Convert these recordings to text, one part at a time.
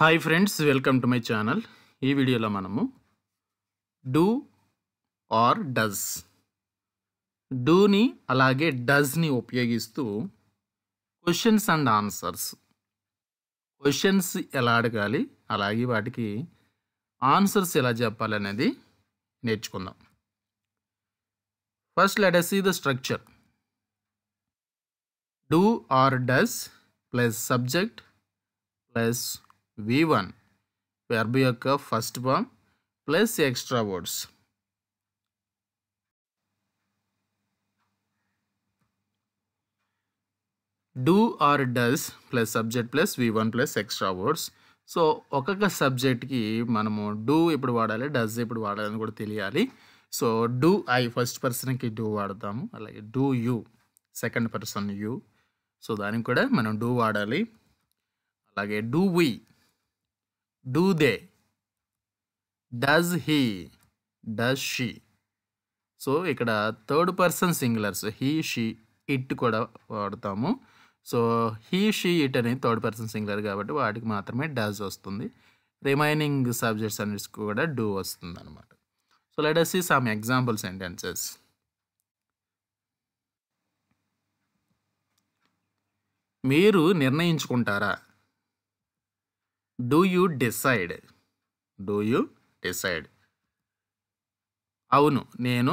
Hi friends, welcome to my channel. Ee video lo manamu do or does, do ni alage does ni upayogistu questions and answers, questions ela adagali alage vaatiki answers ela cheppali anedi nerchukundam. First let us see the structure. Do or does plus subject plus V1 verb యొక్క first form plus extra words. Do or does plus subject plus V1 plus extra words. So ఒక్కొక్క సబ్జెక్ట్కి మనము do ఎప్పుడు వాడాలి, does ఎప్పుడు వాడాలి అని కూడా తెలియాలి. సో డూ ఐ ఫస్ట్ పర్సన్కి డూ వాడతాము, అలాగే do you second person you, so దానికి కూడా మనం డూ వాడాలి. అలాగే do we, do they, does he, does she. So ఇక్కడ third person singulars he she it కూడా వాడతాము. సో హీ షీ ఇట్ అనేది థర్డ్ పర్సన్ సింగులర్ కాబట్టి వాటికి మాత్రమే డస్ వస్తుంది. రిమైనింగ్ సబ్జెక్ట్స్ అన్నిటికి కూడా డూ వస్తుంది అనమాట. So let us see some example sentences. మీరు నిర్ణయించుకుంటారా, do you decide, do you decide. అవును నేను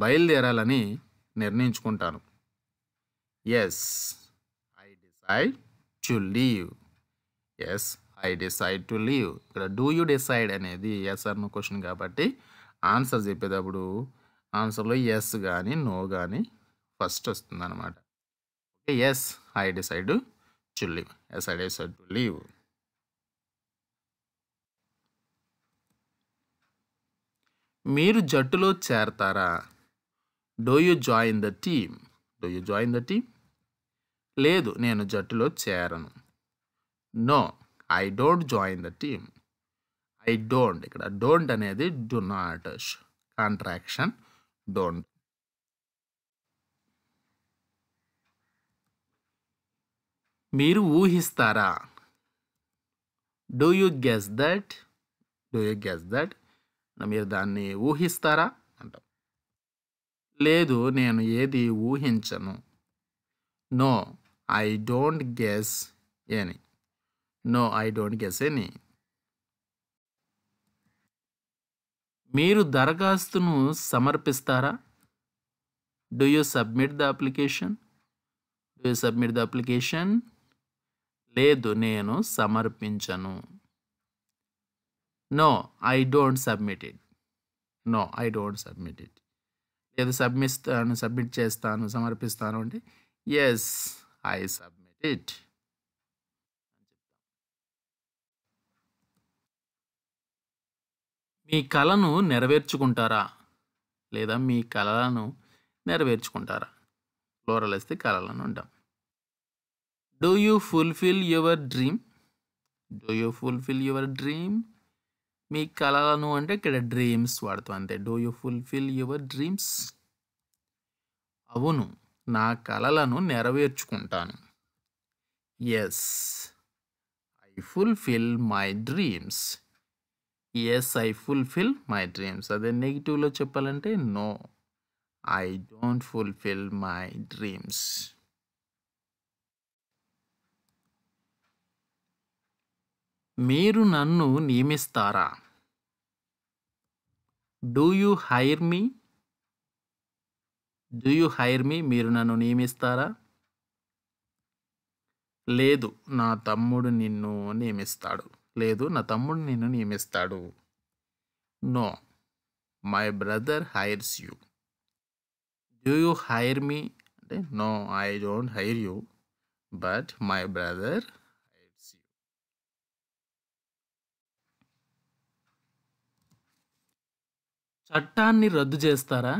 బయలుదేరాలని నిర్ణయించుకుంటాను. yes I decide to leave, yes I decide to leave. ఇక్కడ do you decide అనేది yes or no క్వశ్చన్ కాబట్టి ఆన్సర్ చెప్పేటప్పుడు ఆన్సర్లో yes కానీ no కానీ ఫస్ట్ వస్తుంది అనమాట. Okay, yes I decide to leave, yes I decide to leave. మీరు జట్టులో చేరతారా, do you join the team, do you join the team. లేదు నేను జట్టులో చేరను, no I don't join the team. I don't, ఇక్కడ డోంట్ అనేది డు నాట్ కాంట్రాక్షన్ డోంట్. మీరు ఊహిస్తారా, do you guess that, do you guess that. మీరు దాన్ని ఊహిస్తారా అంటాం. లేదు నేను ఏది ఊహించను, no I don't guess any, no I don't guess any. మీరు దరఖాస్తును సమర్పిస్తారా, do you submit the application, do you submit the application. లేదు నేను సమర్పించను, no I don't submit it, no I don't submit it. లేదు సబ్మిస్తాను, సబ్మిట్ చేస్తాను, సమర్పిస్తాను అంటే yes I submit it. మీ కలను నెరవేర్చుకుంటారా, లేదా మీ కలను నెరవేర్చుకుంటారా, ప్లూరల్ ఇస్తే కలను ఉంటాం. do you fulfill your dream, do you fulfill your dream. మీ కలలను అంటే ఇక్కడ డ్రీమ్స్ వాడుతాం అంతే. Do you fulfil your dreams. అవును నా కలలను నెరవేర్చుకుంటాను, yes I fulfil my dreams, yes I fulfil my dreams. అదే నెగిటివ్లో చెప్పాలంటే no I don't fulfil my dreams. మీరు నన్ను నియమిస్తారా, do you hire me, do you hire me. మీరు నన్ను నియమిస్తారా, లేదు నా తమ్ముడు నిన్ను నియమిస్తాడు, లేదు నా తమ్ముడు నిన్ను నియమిస్తాడు. No my brother hires you, do you hire me అంటే no I don't hire you but my brother. చట్టాన్ని రద్దు చేస్తారా,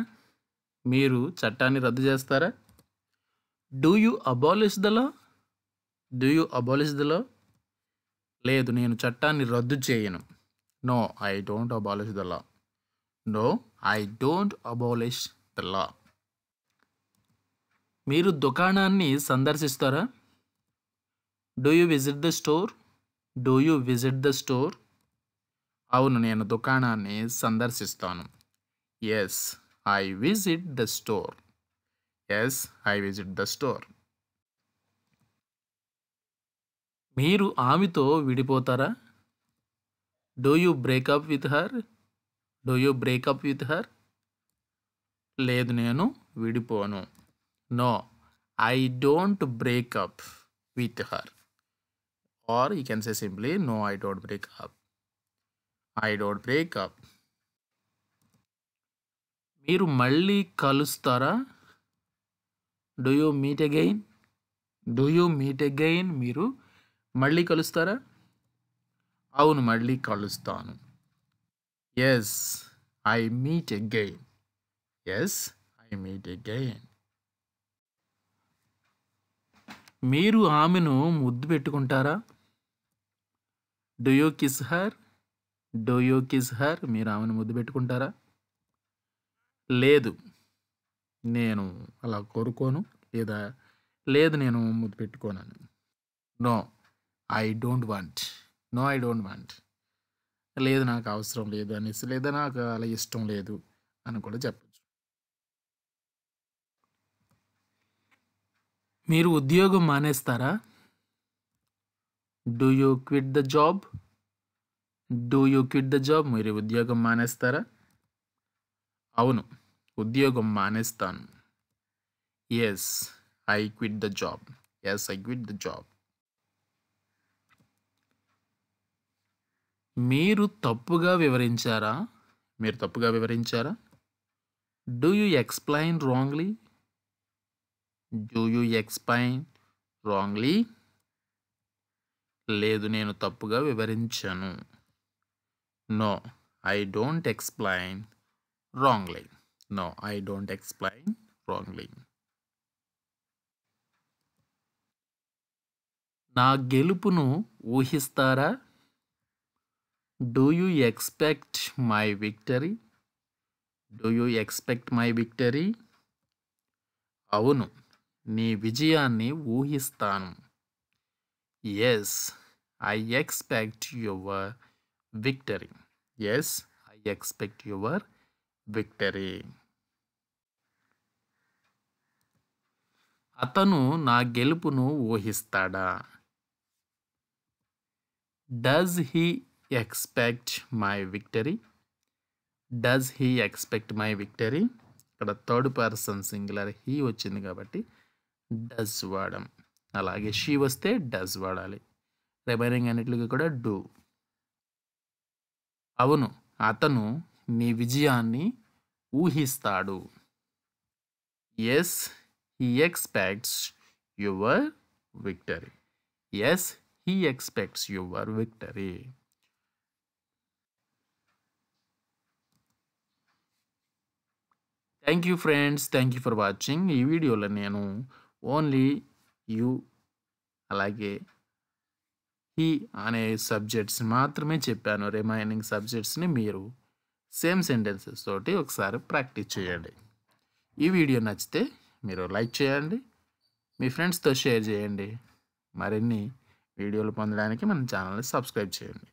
మీరు చట్టాన్ని రద్దు చేస్తారా. Do you abolish the law, do you abolish the law. లేదు నేను చట్టాన్ని రద్దు చేయను, no I don't abolish the law, no I don't abolish the law. మీరు దుకాణాన్ని సందర్శిస్తారా, do you visit the store, Do you visit the store? అవును నేను దుకాణాన్ని సందర్శిస్తాను. Yes, I visit the store. Yes, I visit the store. మీరు ఆమెతో విడిపోతారా? Do you break up with her? Do you break up with her? లేదు నేను విడిపోను. No, I don't break up with her. Or you can say simply, no, I don't break up. I don't break up. మీరు మళ్ళీ కలుస్తారా? Do you meet again? Do you meet again? మీరు మళ్ళీ కలుస్తారా? అవును మళ్ళీ కలుస్తాను. Yes, I meet again. Yes, I meet again. మీరు ఆమెను ముద్దు పెట్టుకుంటారా? Do you kiss her? Do you kiss her? మీరు ఆమెను ముద్దు పెట్టుకుంటారా? లేదు నేను అలా కోరుకోను, లేదా లేదు నేను ముద్దు పెట్టుకోనను. No, I don't want. No, I don't want. లేదు నాకు అవసరం లేదు అనేసి, లేదా నాకు అలా ఇష్టం లేదు అని కూడా చెప్పచ్చు. మీరు ఉద్యోగం మానేస్తారా? Do you quit the job? Do you quit the job? మీరు ఉద్యోగం మానేస్తారా? అవును ఉద్యోగం మానేస్తాను. Yes, I quit the job. Yes, I quit the job. మీరు తప్పుగా వివరించారా? మీరు తప్పుగా వివరించారా? Do you explain wrongly? Do you explain wrongly? లేదు నేను తప్పుగా వివరించాను. No, I don't explain wrongly. No, I don't explain wrongly. నా గెలుపును ఊహిస్తారా? Do you expect my victory? Do you expect my victory? అవును నీ విజయాన్ని ఊహిస్తాను. Yes, I expect your victory. Yes, I expect your victory. అతను నా గెలుపును ఊహిస్తాడా? Does he expect my victory? Does he expect my victory? ఇక్కడ థర్డ్ పర్సన్ సింగులర్ హీ వచ్చింది కాబట్టి డస్ వాడం, అలాగే షీ వస్తే డస్ వాడాలి. రిమైనింగ్ అన్నిటికీ కూడా డూ. అవును అతను నీ విజయాన్ని ఊహిస్తాడు. Yes he expects your victory. Yes he expects your victory. Thank you friends, thank you for watching. ఈ వీడియోలో నేను ఓన్లీ యు అలాగే హీ అనే సబ్జెక్ట్స్ని మాత్రమే చెప్పాను. రిమైనింగ్ సబ్జెక్ట్స్ని మీరు సేమ్ సెంటెన్సెస్ తోటి ఒకసారి ప్రాక్టీస్ చేయండి. ఈ వీడియో నచ్చితే మీరు లైక్ చేయండి, మీ ఫ్రెండ్స్తో షేర్ చేయండి. మరిన్ని వీడియోలు పొందడానికి మన ఛానల్ని సబ్స్క్రైబ్ చేయండి.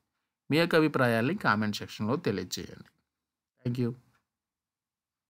మీ యొక్క అభిప్రాయాల్ని కామెంట్ సెక్షన్లో తెలియజేయండి. Thank you.